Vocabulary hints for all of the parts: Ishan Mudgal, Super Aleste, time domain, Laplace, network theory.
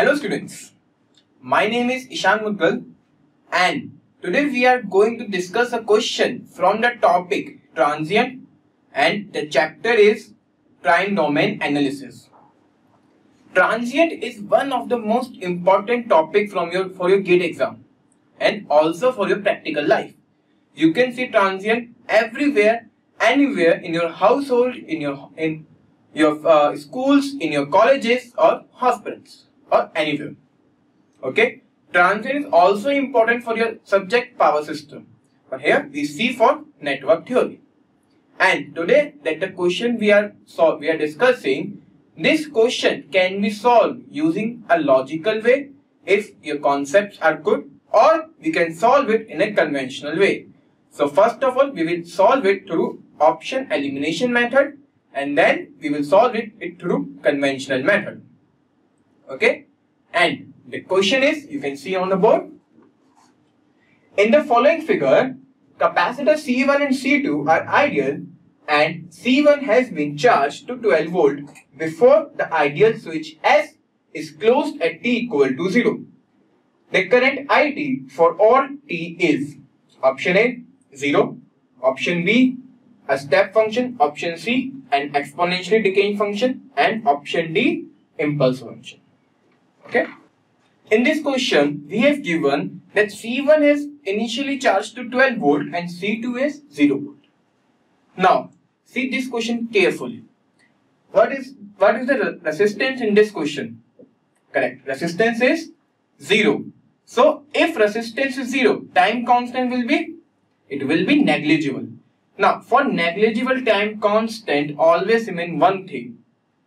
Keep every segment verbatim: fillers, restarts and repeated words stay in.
Hello students, my name is Ishan Mudgal and today we are going to discuss a question from the topic transient and the chapter is prime domain analysis. Transient is one of the most important topic from your, for your GATE exam and also for your practical life. You can see transient everywhere, anywhere in your household, in your, in your uh, schools, in your colleges or hospitals. Or anywhere. Okay. Transient is also important for your subject power system. But here we see for network theory. And today that the question we are so we are discussing, this question can be solved using a logical way if your concepts are good, or we can solve it in a conventional way. So first of all we will solve it through option elimination method and then we will solve it, it through conventional method. Okay, and the question is, you can see on the board. In the following figure, capacitor C one and C two are ideal and C one has been charged to twelve volt before the ideal switch S is closed at t equal to zero. The current I T for all t is option A, zero, option B, a step function, option C, an exponentially decaying function and option D, impulse function. Okay. In this question, we have given that C one is initially charged to twelve volt and C two is zero volt. Now, see this question carefully. What is what is the resistance in this question? Correct. Resistance is zero. So, if resistance is zero, time constant will be, it will be negligible. Now, for negligible time constant, always remain one thing,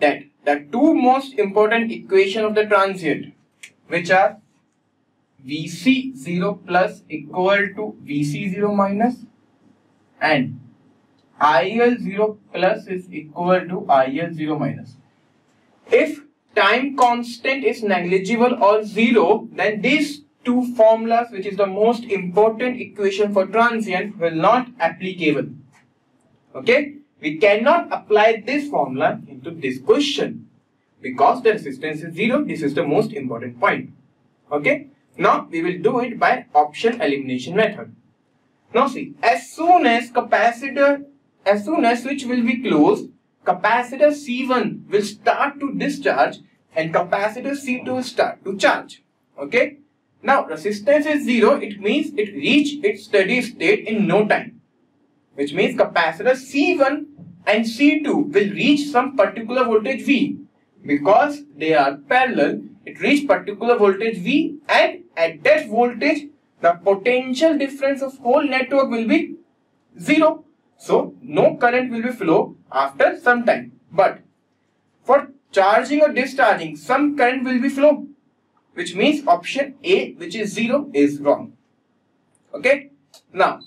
that the two most important equations of the transient, which are V C zero plus equal to V C zero minus and I L zero plus is equal to I L zero minus. If time constant is negligible or zero, then these two formulas, which is the most important equation for transient, will not applicable. Okay? We cannot apply this formula into this question because the resistance is zero. This is the most important point. Okay. Now we will do it by option elimination method. Now see, as soon as capacitor, as soon as switch will be closed, capacitor C one will start to discharge and capacitor C two will start to charge. Okay. Now resistance is zero. It means it reached its steady state in no time. Which means capacitor C one and C two will reach some particular voltage V. Because they are parallel, it reaches particular voltage V and at that voltage, the potential difference of whole network will be zero. So, no current will be flow after some time. But for charging or discharging, some current will be flow. Which means option A, which is zero, is wrong. Okay? Now,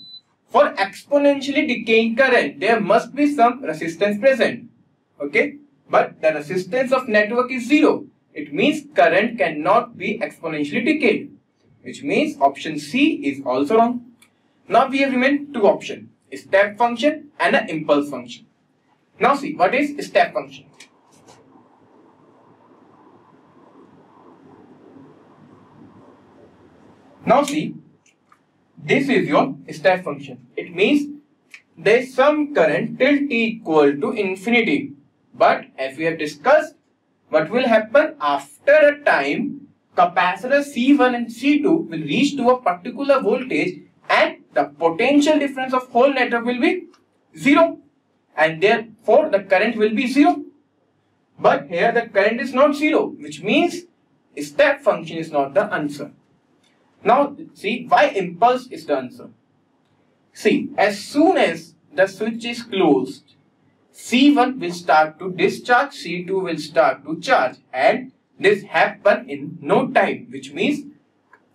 for exponentially decaying current, there must be some resistance present. Okay? But the resistance of network is zero. It means current cannot be exponentially decayed. Which means option C is also wrong. Now we have remained two options. A step function and an impulse function. Now see, what is a step function? Now see. This is your step function. It means there is some current till t equal to infinity. But as we have discussed, what will happen after a time, capacitor C one and C two will reach to a particular voltage and the potential difference of whole network will be zero. And therefore the current will be zero. But here the current is not zero, which means step function is not the answer. Now, see why impulse is the answer. See, as soon as the switch is closed, C one will start to discharge, C two will start to charge and this happens in no time, which means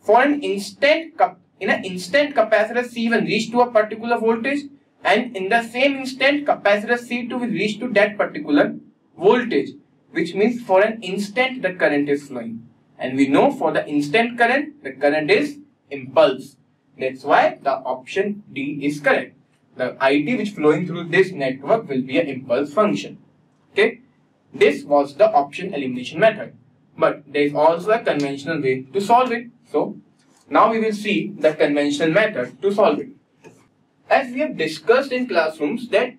for an instant, in an instant capacitor C one reach to a particular voltage and in the same instant capacitor C two will reach to that particular voltage, which means for an instant the current is flowing. And we know for the instant current, the current is impulse. That's why the option D is correct. The I T which flowing through this network will be an impulse function. Okay. This was the option elimination method. But there is also a conventional way to solve it. So now we will see the conventional method to solve it. As we have discussed in classrooms that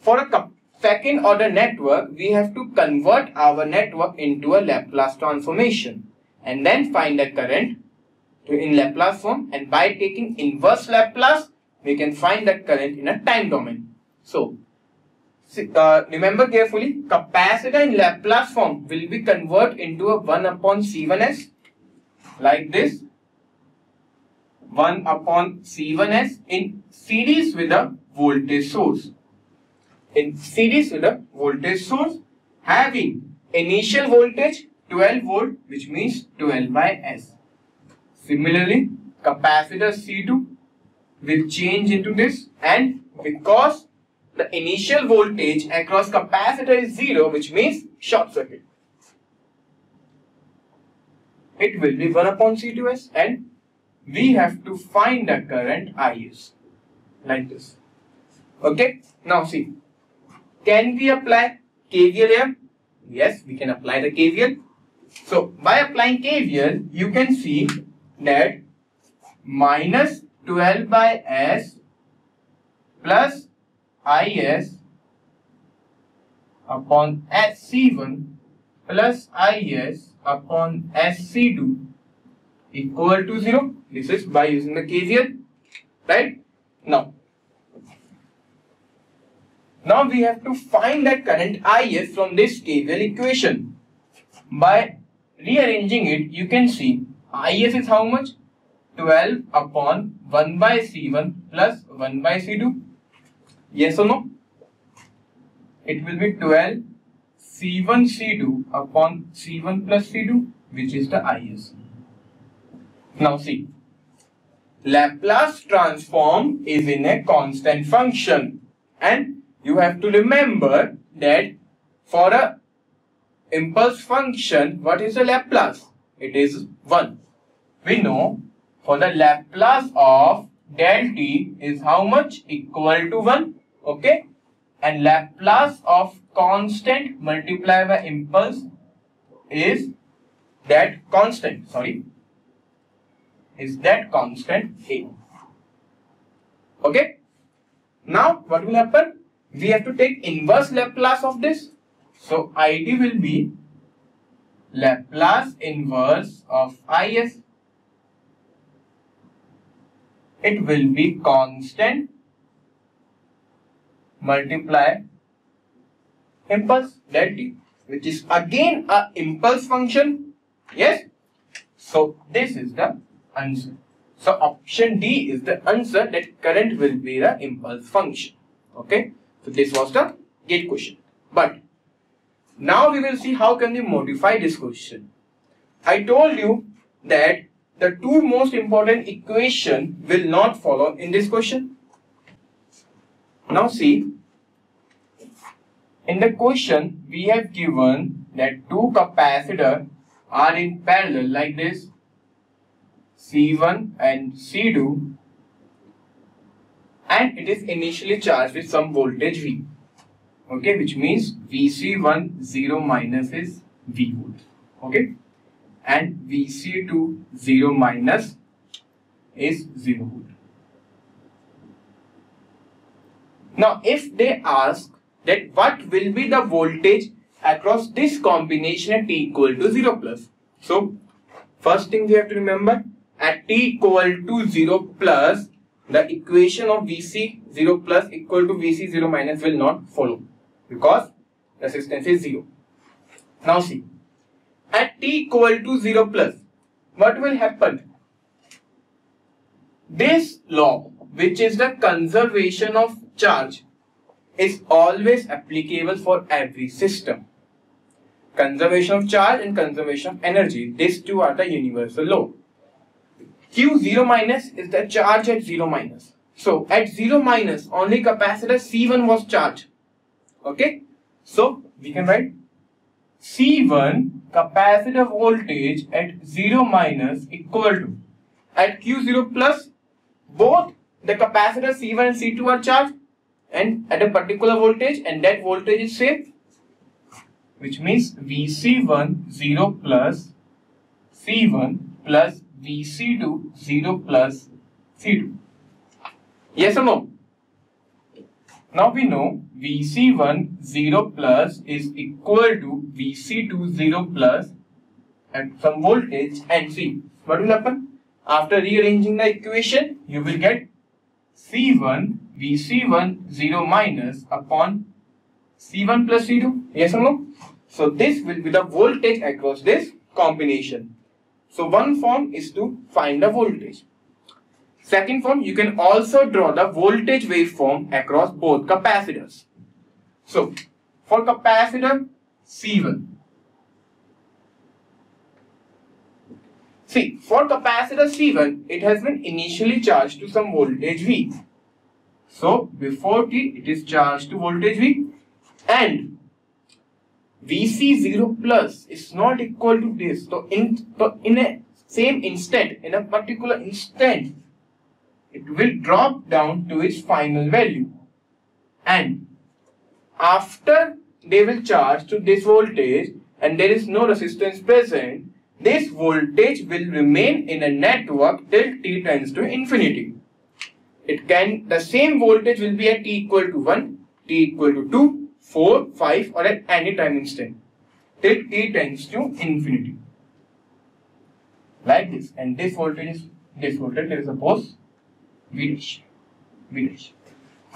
for a second order network, we have to convert our network into a Laplace transformation and then find the current in Laplace form, and by taking inverse Laplace, we can find the current in a time domain. So, uh, remember carefully, capacitor in Laplace form will be converted into a one upon C one S like this, one upon C one S in series with a voltage source. In series with a voltage source having initial voltage twelve volt, which means twelve by S. Similarly, capacitor C two will change into this, and because the initial voltage across capacitor is zero, which means short circuit, it will be one upon C two S, and we have to find the current I S like this. Okay, now see, can we apply K V L here? Yes, we can apply the K V L. So by applying K V L, you can see that minus twelve by S plus Is upon S C one plus Is upon S C two equal to zero. This is by using the K V L, right? Now, now we have to find the current Is from this K V L equation. By rearranging it, you can see Is is how much? twelve upon one by C one plus one by C two. Yes or no? It will be twelve C one C two upon C one plus C two, which is the Is. Now see, Laplace transform is in a constant function, and you have to remember that for a impulse function, what is the Laplace? It is one. We know for the Laplace of del t is how much? Equal to one. Okay, and Laplace of constant multiplied by impulse is that constant, sorry, is that constant A. Okay, now what will happen? We have to take inverse Laplace of this. So I D will be Laplace inverse of Is. It will be constant multiply impulse del t, which is again a impulse function. Yes, so this is the answer. So option D is the answer, that current will be the impulse function. Okay, so this was the gate question. But now we will see how can we modify this question. I told you that the two most important equation will not follow in this question. Now see, in the question we have given that two capacitors are in parallel like this, C one and C two, and it is initially charged with some voltage V. Okay, which means V C one zero minus is V volt. Okay, and V C two zero minus is zero volt. Now if they ask that what will be the voltage across this combination at t equal to zero plus. So first thing we have to remember, at t equal to zero plus, the equation of V C zero plus equal to V C zero minus will not follow because resistance is zero. Now see, at t equal to zero plus, what will happen? This law, which is the conservation of charge, is always applicable for every system. Conservation of charge and conservation of energy, these two are the universal law. Q zero minus is the charge at zero minus. So at zero minus, only capacitor C one was charged. Okay, so we can write C one capacitor voltage at zero minus equal to, at Q zero plus, both the capacitor C one and C two are charged and at a particular voltage, and that voltage is same. which means V C one zero plus C one plus V C two zero plus C two. Yes or no? Now we know V C one zero plus is equal to V C two zero plus at some voltage and C. What will happen? After rearranging the equation, you will get C one V C one zero minus upon C one plus C two. Yes or no? So this will be the voltage across this combination. So one form is to find the voltage. Second form, you can also draw the voltage waveform across both capacitors. So for capacitor C one. See, for capacitor C one, it has been initially charged to some voltage V. So, before T, it is charged to voltage V. And V C zero plus is not equal to this. So, in, in a same instant, in a particular instant, it will drop down to its final value. And after they will charge to this voltage and there is no resistance present, this voltage will remain in a network till t tends to infinity. It can, the same voltage will be at t equal to one, t equal to two, four, five, or at any time instant till t tends to infinity. Like this, and this voltage is this voltage. Let us suppose V dash, V dash.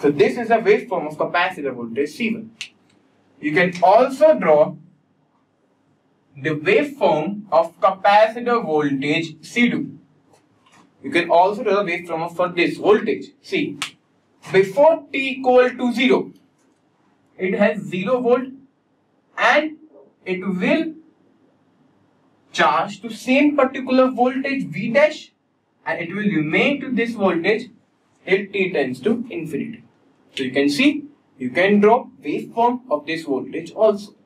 So this is a waveform of capacitor voltage C one. You can also draw the waveform of capacitor voltage C two. You can also draw the waveform for this voltage. See, before t equal to zero, it has zero volt and it will charge to same particular voltage V dash and it will remain to this voltage till t tends to infinity. So you can see, you can draw waveform of this voltage also.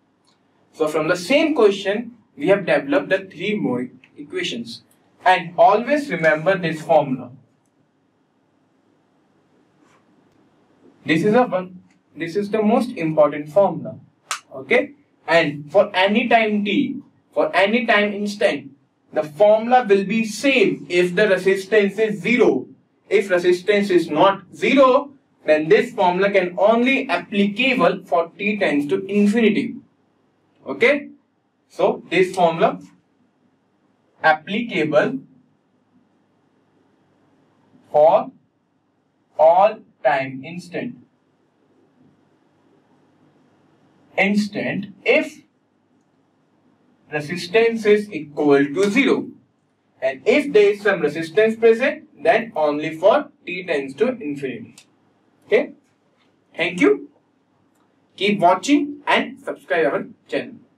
So from the same question, we have developed the three more equations. And always remember this formula. This is a one. This is the most important formula. Okay. And for any time t, for any time instant, the formula will be same if the resistance is zero. If resistance is not zero, then this formula can only applicable for t tends to infinity. Okay, so this formula applicable for all time instant instant if resistance is equal to zero, and if there is some resistance present, then only for t tends to infinity. Okay, thank you. Keep watching and subscribe our channel.